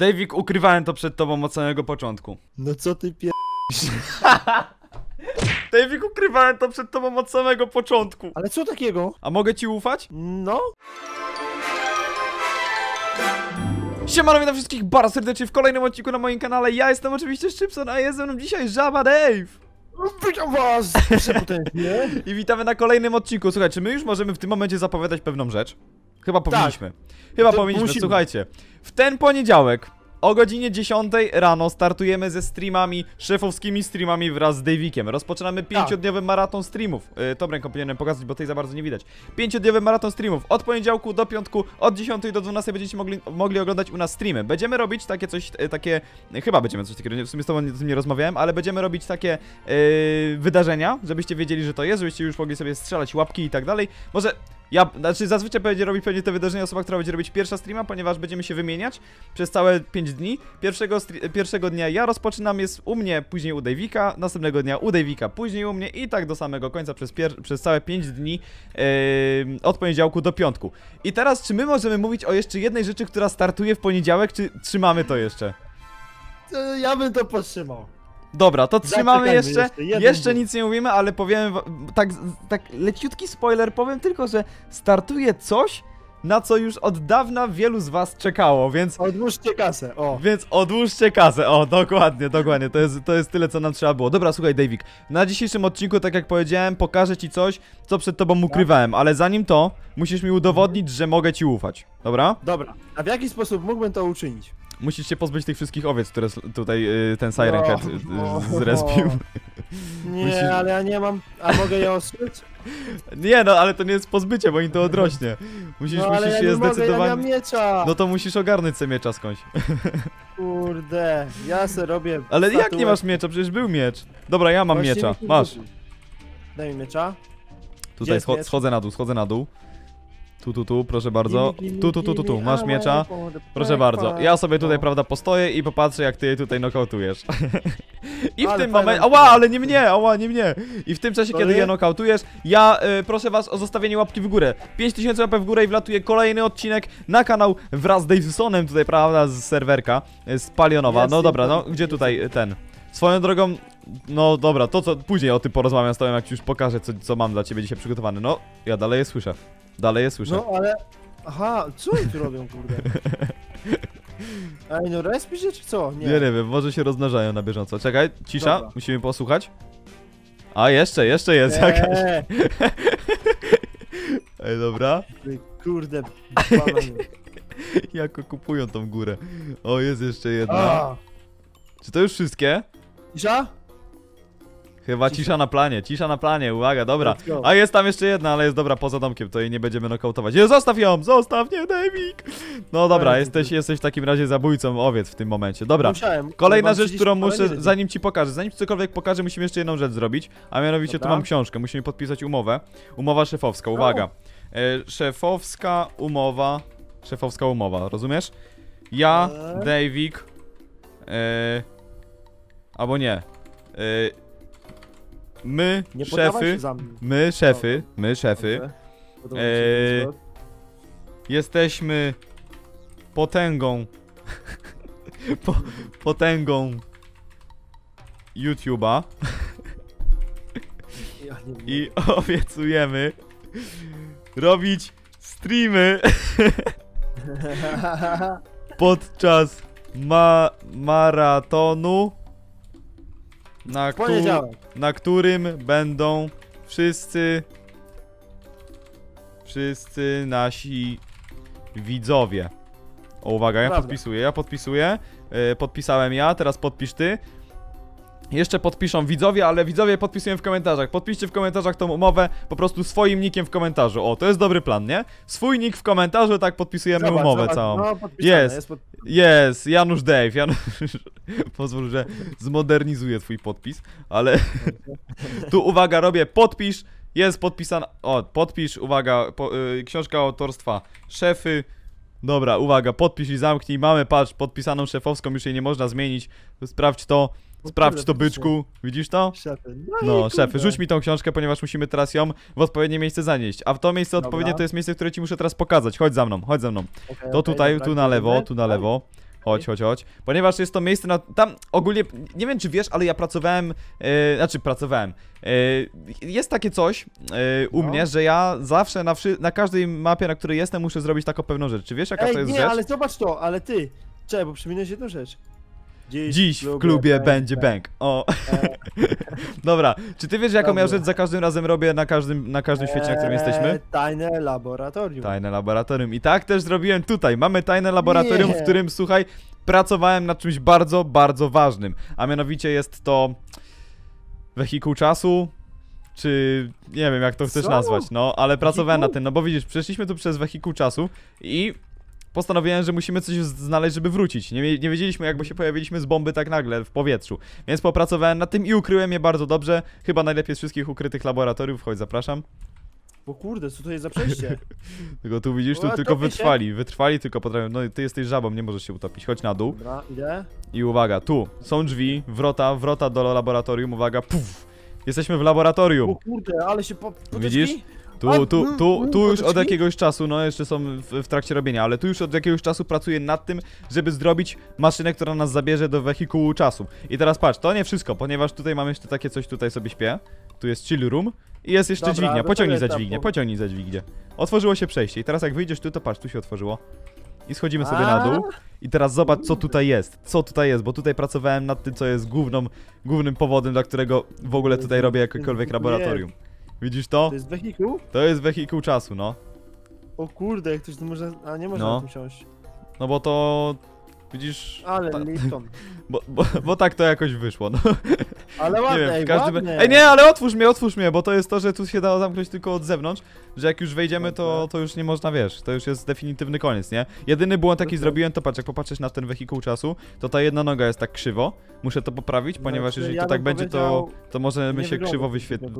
Dejwik, ukrywałem to przed tobą od samego początku. No co ty pier*****sz? Dejwik, ukrywałem to przed tobą od samego początku. Ale co takiego? A mogę ci ufać? No. Siemano, witam wszystkich bardzo serdecznie w kolejnym odcinku na moim kanale. Ja jestem oczywiście Szczypson, a jest ze mną dzisiaj Żaba Dejw. Witam was! I witamy na kolejnym odcinku. Słuchajcie, my już możemy w tym momencie zapowiadać pewną rzecz. Chyba powinniśmy. Tak. Chyba powinniśmy, musimy. Słuchajcie. W ten poniedziałek o godzinie 10 rano startujemy ze streamami, szefowskimi streamami wraz z Deyvikiem. Rozpoczynamy 5-dniowy maraton streamów. Tą ręką powinienem pokazać, bo tej za bardzo nie widać. 5-dniowy maraton streamów. Od poniedziałku do piątku, od 10 do 12 będziecie mogli oglądać u nas streamy. Będziemy robić takie coś, takie... Chyba będziemy coś takiego, w sumie z tobą nie rozmawiałem, ale będziemy robić takie wydarzenia, żebyście wiedzieli, że to jest, żebyście już mogli sobie strzelać łapki i tak dalej. Może... znaczy zazwyczaj będzie robić pewnie te wydarzenia osoba, która będzie robić pierwsza streama, ponieważ będziemy się wymieniać przez całe 5 dni. Pierwszego dnia ja rozpoczynam, jest u mnie, później u Deyvika, następnego dnia u Deyvika, później u mnie i tak do samego końca przez całe 5 dni od poniedziałku do piątku. I teraz czy my możemy mówić o jeszcze jednej rzeczy, która startuje w poniedziałek, czy trzymamy to jeszcze? Ja bym to powstrzymał. Dobra, to trzymamy jeszcze nic nie mówimy, ale powiem tak leciutki spoiler, powiem tylko, że startuje coś, na co już od dawna wielu z was czekało, więc... Odłóżcie kasę, o! Więc odłóżcie kasę, o, dokładnie, dokładnie, to jest tyle, co nam trzeba było. Dobra, słuchaj, Deyvik, na dzisiejszym odcinku, tak jak powiedziałem, pokażę ci coś, co przed tobą ukrywałem, ale zanim to, musisz mi udowodnić, że mogę ci ufać, dobra? Dobra, a w jaki sposób mógłbym to uczynić? Musisz się pozbyć tych wszystkich owiec, które tutaj ten Siren Head zrespił. Nie, ale ja nie mam, a mogę je oszyć? Nie no, ale to nie jest pozbycie, bo im to odrośnie. Musisz je zdecydowanie... Ja no to musisz ogarnąć sobie miecza skądś. Kurde, ja se robię... Ale statułek. Jak nie masz miecza? Przecież był miecz. Dobra, ja mam właśnie miecza, masz. Daj mi miecza. Tutaj schodzę na dół, schodzę na dół. Tu, proszę bardzo. Tu, masz miecza. Proszę bardzo. Ja sobie tutaj, prawda, postoję i popatrzę, jak ty jej tutaj nokautujesz. I w tym momencie... Ała, ale nie mnie! Ała, nie mnie! I w tym czasie, kiedy je nokautujesz, ja proszę was o zostawienie łapki w górę. 5000 łapek w górę i wlatuje kolejny odcinek na kanał wraz z Deyvsonem, tutaj, prawda, z serwerka, z Palionowa. No dobra, no, gdzie tutaj ten? Swoją drogą... No dobra, to co... Później o tym porozmawiam z tobą, jak ci już pokażę, co mam dla ciebie dzisiaj przygotowane. No, ja dalej je słyszę. Dalej je słyszę. No ale... Aha, co oni tu robią, kurde? Ej, no respi się czy co? Nie wiem, może się rozmnażają na bieżąco. Czekaj, cisza, dobra. Musimy posłuchać. A, jeszcze jest jakaś. Ej, dobra. Kurde, jak kupują tą górę. O, jest jeszcze jedna. A. Czy to już wszystkie? Cisza? Chyba cisza na planie, uwaga, dobra. A jest tam jeszcze jedna, ale jest dobra poza domkiem, to jej nie będziemy nokautować. Nie, zostaw ją, zostaw, nie, Deyvik! No dobra, jesteś w takim razie zabójcą owiec w tym momencie, dobra. Kolejna rzecz, którą muszę, zanim ci pokażę, zanim cokolwiek pokażę, musimy jeszcze jedną rzecz zrobić. A mianowicie tu mam książkę, musimy podpisać umowę. Umowa szefowska, uwaga. Szefowska umowa, rozumiesz? Ja, Deyvik, albo nie, My, szefy, jesteśmy potęgą potęgą YouTube'a i obiecujemy robić streamy podczas maratonu, na którym będą wszyscy nasi widzowie. O, uwaga, ja podpisuję. Podpisałem ja, teraz podpisz ty. Jeszcze podpiszą widzowie, ale widzowie podpisują w komentarzach. Podpiszcie w komentarzach tą umowę po prostu swoim nickiem w komentarzu. O, to jest dobry plan, nie? Swój nick w komentarzu, tak podpisujemy umowę całą. Jest, jest, Janusz Deyv. Pozwól, że zmodernizuję twój podpis, ale tu uwaga, robię podpisz, jest podpisana, o, podpisz, uwaga, książka autorstwa szefy. Dobra, uwaga, podpisz i zamknij, mamy, patrz, podpisaną szefowską, już jej nie można zmienić, sprawdź to. Sprawdź to, byczku, widzisz to? No, szefy, rzuć mi tą książkę, ponieważ musimy teraz ją w odpowiednie miejsce zanieść. A w to miejsce odpowiednie to jest miejsce, które ci muszę teraz pokazać. Chodź za mną, chodź za mną. To tutaj, tu na lewo, Chodź, chodź, chodź. Ponieważ jest to miejsce na... Tam ogólnie, nie wiem czy wiesz, ale ja pracowałem... Jest takie coś u mnie, że ja zawsze na każdej mapie, na której jestem, muszę zrobić taką pewną rzecz. Czy wiesz jaka to jest rzecz? Ale zobacz to, ale ty... Czekaj, bo przyminąłeś jedną rzecz. Dziś w klubie będzie bęk. O. Dobra, czy ty wiesz jaką ja rzecz za każdym razem robię na każdym świecie, na którym jesteśmy? Tajne laboratorium. Tajne laboratorium. I tak też zrobiłem tutaj. Mamy tajne laboratorium, w którym, słuchaj, pracowałem nad czymś bardzo, bardzo ważnym. A mianowicie jest to... wehikuł czasu, czy... nie wiem jak to chcesz nazwać, no, ale pracowałem nad tym, no bo widzisz, przeszliśmy tu przez wehikuł czasu i... postanowiłem, że musimy coś znaleźć, żeby wrócić. Nie wiedzieliśmy, jak, bo się pojawiliśmy z bomby tak nagle w powietrzu. Więc popracowałem nad tym i ukryłem je bardzo dobrze. Chyba najlepiej z wszystkich ukrytych laboratoriów. Chodź, zapraszam. Bo kurde, co to jest za przejście? Tylko tu widzisz, tu tylko wytrwali tylko potrafią. No ty jesteś żabą, nie możesz się utopić. Chodź na dół. Dobra, idę. I uwaga, tu są drzwi, wrota do laboratorium. Uwaga, puf! Jesteśmy w laboratorium. O kurde, ale się widzisz? Tu już od jakiegoś czasu, no jeszcze są w trakcie robienia, ale tu już od jakiegoś czasu pracuję nad tym, żeby zrobić maszynę, która nas zabierze do wehikułu czasu. I teraz patrz, to nie wszystko, ponieważ tutaj mamy jeszcze takie coś, tutaj sobie śpię. Tu jest chill room i jest jeszcze dźwignia, pociągnij za dźwignię. Otworzyło się przejście i teraz jak wyjdziesz tu, to patrz, tu się otworzyło. I schodzimy sobie na dół i teraz zobacz co tutaj jest, bo tutaj pracowałem nad tym, co jest głównym powodem, dla którego w ogóle tutaj robię jakiekolwiek laboratorium. Widzisz to? To jest wehikuł? To jest wehikuł czasu, no. O kurde, jak ktoś to może... A nie można na tym siąść. No bo to... Widzisz... Ale bo tak to jakoś wyszło, no. Ale ładnie, nie wiem, ładnie. Ej nie, ale otwórz mnie, bo to jest to, że tu się da zamknąć tylko od zewnątrz. Że jak już wejdziemy, to już nie można, wiesz, to już jest definitywny koniec, nie? Jedyny błąd jaki zrobiłem, to patrz, jak popatrzysz na ten wehikuł czasu, to ta jedna noga jest tak krzywo. Muszę to poprawić, ponieważ jeżeli to tak będzie, to możemy się krzywo wyświetlić.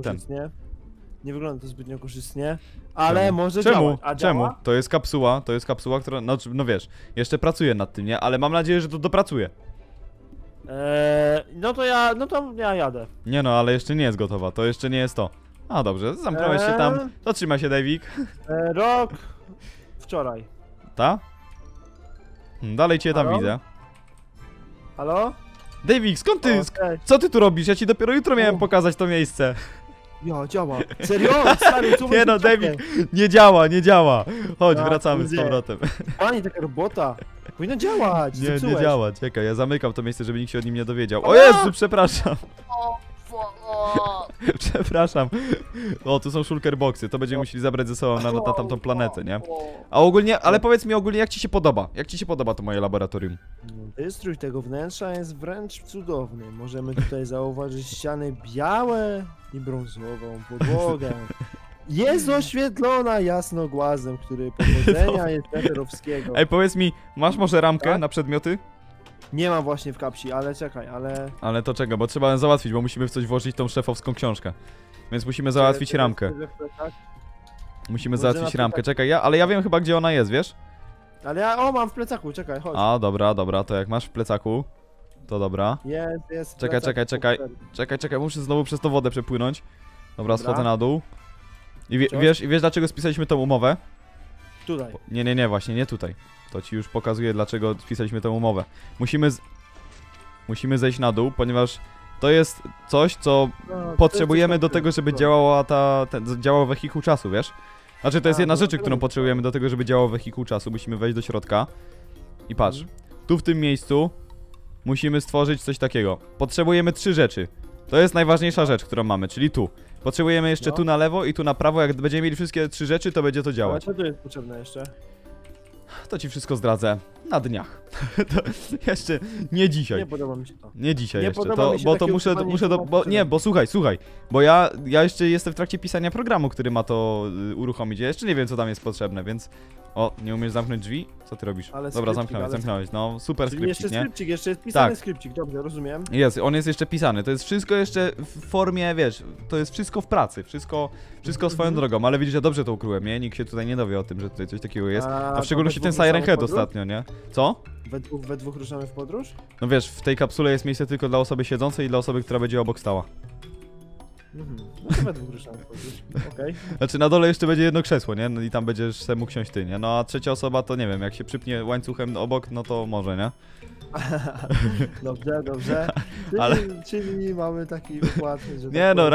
Nie wygląda to zbytnio korzystnie, ale może działać. A czemu? To jest kapsuła, która, no wiesz, jeszcze pracuję nad tym, nie? Ale mam nadzieję, że to dopracuję. No to ja jadę. Nie no, ale jeszcze nie jest gotowa, to jeszcze nie jest to. A dobrze, zamknąłeś się tam, to trzymaj się, Dejwik. Rok wczoraj. Ta? Dalej cię tam widzę. Halo? Dejwik, skąd ty, co ty tu robisz? Ja ci dopiero jutro miałem pokazać to miejsce. Ja, działa. Serio? Stary, co nie no, David, nie działa. Chodź, wracamy z powrotem. Pani, taka robota. Powinno działać. Nie działa, czekaj, ja zamykam to miejsce, żeby nikt się o nim nie dowiedział. O Jezu, przepraszam. Przepraszam. O, tu są shulker boxy, to będziemy musieli zabrać ze sobą na tamtą planetę, nie? A ogólnie, ale powiedz mi ogólnie, jak ci się podoba? Jak ci się podoba to moje laboratorium? Wystrój tego wnętrza jest wręcz cudowny. Możemy tutaj zauważyć ściany białe i brązową podłogę. Jest oświetlona jasnogłazem, który pochodzenia jest peterowskiego. Ej, powiedz mi, masz może ramkę na przedmioty? Nie mam właśnie w kapsi, ale czekaj, ale... Ale to czego? Bo trzeba załatwić, bo musimy w coś włożyć tą szefowską książkę. Więc musimy załatwić ramkę. Musimy załatwić ramkę, czekaj, ale ja wiem chyba gdzie ona jest, wiesz? Ale ja, mam w plecaku, czekaj, chodź. A, dobra, to jak masz w plecaku, to dobra. Jest. Czekaj, muszę znowu przez tą wodę przepłynąć. Dobra. Schodzę na dół. I wiesz dlaczego spisaliśmy tą umowę? Tutaj. Nie, właśnie, nie tutaj. To ci już pokazuję, dlaczego spisaliśmy tę umowę. Musimy zejść na dół, ponieważ to jest coś, co potrzebujemy do tego, żeby działał wehikuł czasu, wiesz? Znaczy, to jest jedna rzecz, którą potrzebujemy do tego, żeby działał wehikuł czasu. Musimy wejść do środka i patrz, tu w tym miejscu musimy stworzyć coś takiego. Potrzebujemy 3 rzeczy. To jest najważniejsza rzecz, którą mamy, czyli tu. Potrzebujemy jeszcze tu na lewo i tu na prawo. Jak będziemy mieli wszystkie 3 rzeczy, to będzie to działać. Co tu jest potrzebne jeszcze? To ci wszystko zdradzę na dniach. Jeszcze nie dzisiaj. Nie podoba mi się to. Nie dzisiaj jeszcze, bo to muszę bo słuchaj, bo ja jeszcze jestem w trakcie pisania programu, który ma to uruchomić. Ja jeszcze nie wiem, co tam jest potrzebne, więc... O, nie umiesz zamknąć drzwi? Co ty robisz? Ale dobra, zamknąłeś, no super skrypcik, jeszcze jest pisany skrypcik, dobrze, rozumiem. Jest, on jest jeszcze pisany, to jest wszystko jeszcze w formie, wiesz, to jest wszystko w pracy, wszystko swoją drogą, ale widzisz, ja dobrze to ukryłem, nie? Nikt się tutaj nie dowie o tym, że tutaj coś takiego jest, a w szczególności ten Siren Head ostatnio, nie? Co? We dwóch ruszamy w podróż? No wiesz, w tej kapsule jest miejsce tylko dla osoby siedzącej i dla osoby, która będzie obok stała. No to we dwóch ruszamy. Okej. Znaczy na dole jeszcze będzie jedno krzesło, nie? No i tam będziesz se mógł siąść ty, nie? No a trzecia osoba to nie wiem, jak się przypnie łańcuchem obok, no to może, nie? Dobrze, dobrze. Czyli, ale... czyli mamy taki układ, że... Nie no,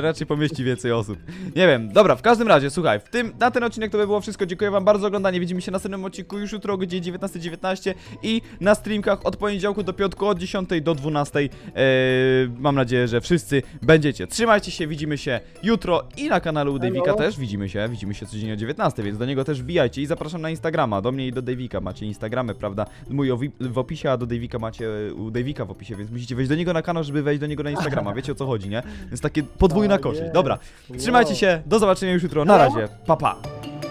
raczej pomieści więcej osób. Nie wiem, dobra, w każdym razie, słuchaj, na ten odcinek to by było wszystko. Dziękuję wam bardzo za oglądanie. Widzimy się na następnym odcinku już jutro o godzinie 19:19 i na streamkach od poniedziałku do piątku od 10 do 12. Mam nadzieję, że wszyscy będziecie. Trzymajcie się, widzimy się jutro i na kanale u Deyvika też widzimy się codziennie o 19, więc do niego też wbijajcie i zapraszam na Instagrama, do mnie i do Deyvika. Macie Instagramy, prawda? Mój w opisie, a do Deyvika macie u Deyvika w opisie, więc musicie wejść do niego na kanał, żeby wejść do niego na Instagrama, wiecie o co chodzi, nie? Więc takie podwójna korzyść. Dobra, trzymajcie się, do zobaczenia już jutro, na razie, pa pa!